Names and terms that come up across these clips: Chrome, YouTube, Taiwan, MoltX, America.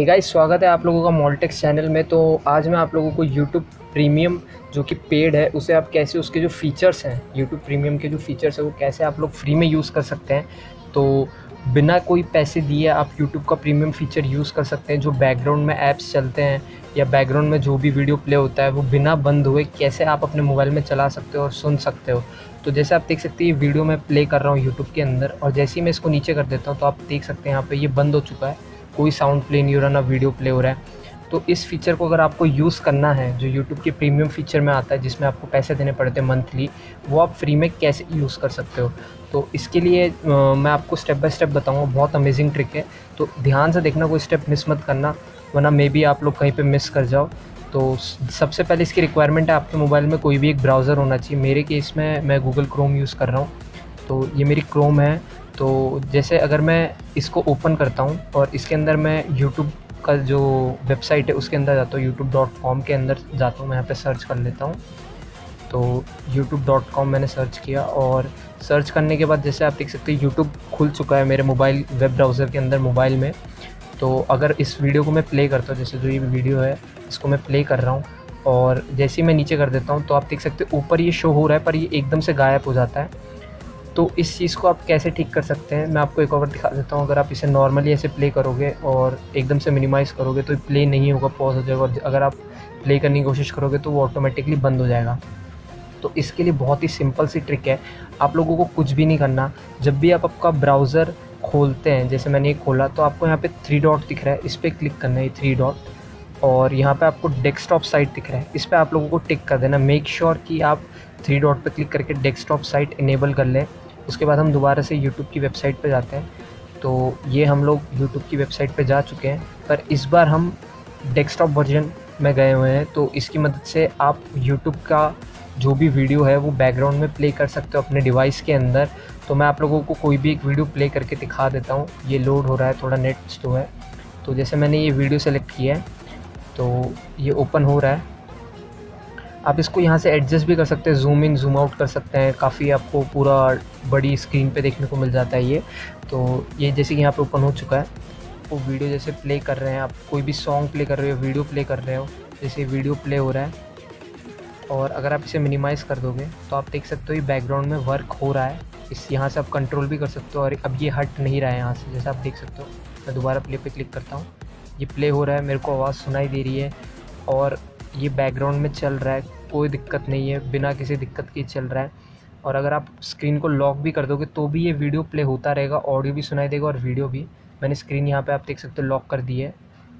Hey guys, स्वागत है आप लोगों का MoltX चैनल में। तो आज मैं आप लोगों को YouTube प्रीमियम जो कि पेड है उसे आप कैसे, उसके जो फ़ीचर्स हैं, YouTube प्रीमियम के जो फ़ीचर्स हैं वो कैसे आप लोग फ्री में यूज़ कर सकते हैं। तो बिना कोई पैसे दिए आप YouTube का प्रीमियम फ़ीचर यूज़ कर सकते हैं। जो बैकग्राउंड में ऐप्स चलते हैं या बैकग्राउंड में जो भी वीडियो प्ले होता है वो बिना बंद हुए कैसे आप अपने मोबाइल में चला सकते हो और सुन सकते हो। तो जैसे आप देख सकते हैं ये वीडियो मैं प्ले कर रहा हूँ YouTube के अंदर, और जैसे ही मैं इसको नीचे कर देता हूँ तो आप देख सकते हैं यहाँ पर ये बंद हो चुका है, कोई साउंड प्ले नहीं हो रहा, ना वीडियो प्ले हो रहा है। तो इस फीचर को अगर आपको यूज़ करना है जो YouTube के प्रीमियम फ़ीचर में आता है जिसमें आपको पैसे देने पड़ते हैं मंथली, वो आप फ्री में कैसे यूज़ कर सकते हो। तो इसके लिए मैं आपको स्टेप बाय स्टेप बताऊंगा, बहुत अमेजिंग ट्रिक है। तो ध्यान से देखना, कोई स्टेप मिस मत करना वरना मे बी आप लोग कहीं पर मिस कर जाओ। तो सबसे पहले इसकी रिक्वायरमेंट है आपके मोबाइल में कोई भी एक ब्राउज़र होना चाहिए। मेरे केस में मैं गूगल क्रोम यूज़ कर रहा हूँ, तो ये मेरी क्रोम है। तो जैसे अगर मैं इसको ओपन करता हूँ और इसके अंदर मैं YouTube का जो वेबसाइट है उसके अंदर जाता हूँ, youtube.com के अंदर जाता हूँ, मैं यहाँ पे सर्च कर लेता हूँ। तो youtube.com मैंने सर्च किया, और सर्च करने के बाद जैसे आप देख सकते हैं YouTube खुल चुका है मेरे मोबाइल वेब ब्राउज़र के अंदर, मोबाइल में। तो अगर इस वीडियो को मैं प्ले करता हूँ, जैसे जो ये वीडियो है इसको मैं प्ले कर रहा हूँ, और जैसे ही मैं नीचे कर देता हूँ तो आप देख सकते हैं ऊपर ये शो हो रहा है पर ये एकदम से गायब हो जाता है। तो इस चीज़ को आप कैसे ठीक कर सकते हैं मैं आपको एक और दिखा देता हूँ। अगर आप इसे नॉर्मली ऐसे प्ले करोगे और एकदम से मिनिमाइज़ करोगे तो प्ले नहीं होगा, पॉज हो जाएगा, और अगर आप प्ले करने की कोशिश करोगे तो वो ऑटोमेटिकली बंद हो जाएगा। तो इसके लिए बहुत ही सिंपल सी ट्रिक है, आप लोगों को कुछ भी नहीं करना। जब भी आप आपका ब्राउज़र खोलते हैं, जैसे मैंने ये खोला, तो आपको यहाँ पर 3 डॉट दिख रहा है, इस पर क्लिक करना है, 3 डॉट, और यहाँ पे आपको डेस्कटॉप साइट दिख रहा है, इस पर आप लोगों को टिक कर देना। मेक श्योर कि आप 3 डॉट पे क्लिक करके डेस्कटॉप साइट इनेबल कर लें। उसके बाद हम दोबारा से YouTube की वेबसाइट पे जाते हैं। तो ये हम लोग YouTube की वेबसाइट पे जा चुके हैं, पर इस बार हम डेस्कटॉप वर्जन में गए हुए हैं। तो इसकी मदद से आप YouTube का जो भी वीडियो है वो बैकग्राउंड में प्ले कर सकते हो अपने डिवाइस के अंदर। तो मैं आप लोगों को कोई भी एक वीडियो प्ले करके दिखा देता हूँ। ये लोड हो रहा है, थोड़ा नेट स्लो है। तो जैसे मैंने ये वीडियो सेलेक्ट किया है तो ये ओपन हो रहा है। आप इसको यहाँ से एडजस्ट भी कर सकते हैं, जूम इन जूम आउट कर सकते हैं, काफ़ी आपको पूरा बड़ी स्क्रीन पे देखने को मिल जाता है ये। तो ये जैसे कि यहाँ पे ओपन हो चुका है। वो वीडियो जैसे प्ले कर रहे हैं, आप कोई भी सॉन्ग प्ले कर रहे हो, वीडियो प्ले कर रहे हो, जैसे वीडियो प्ले हो रहा है। और अगर आप इसे मिनिमाइज़ कर दोगे तो आप देख सकते हो ये बैकग्राउंड में वर्क हो रहा है। इस यहाँ से आप कंट्रोल भी कर सकते हो, और अब ये हट नहीं रहा है यहाँ से, जैसे आप देख सकते हो। मैं दोबारा प्ले पर क्लिक करता हूँ, ये प्ले हो रहा है, मेरे को आवाज़ सुनाई दे रही है और ये बैकग्राउंड में चल रहा है, कोई दिक्कत नहीं है, बिना किसी दिक्कत के चल रहा है। और अगर आप स्क्रीन को लॉक भी कर दोगे तो भी ये वीडियो प्ले होता रहेगा, ऑडियो भी सुनाई देगा और वीडियो भी। मैंने स्क्रीन यहाँ पे आप देख सकते हो लॉक कर दी है,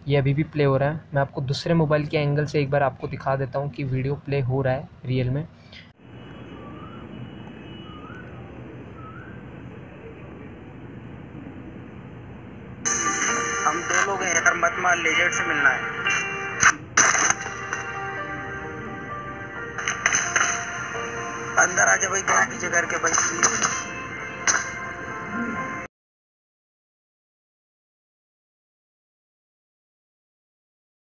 ये अभी भी प्ले हो रहा है। मैं आपको दूसरे मोबाइल के एंगल से एक बार आपको दिखा देता हूँ कि वीडियो प्ले हो रहा है रियल में। हम 2 लोग हैं, अगर मत मार, लेजेंड से मिलना है। अंदर आ जा भाई, गाँव की जगह के भाई।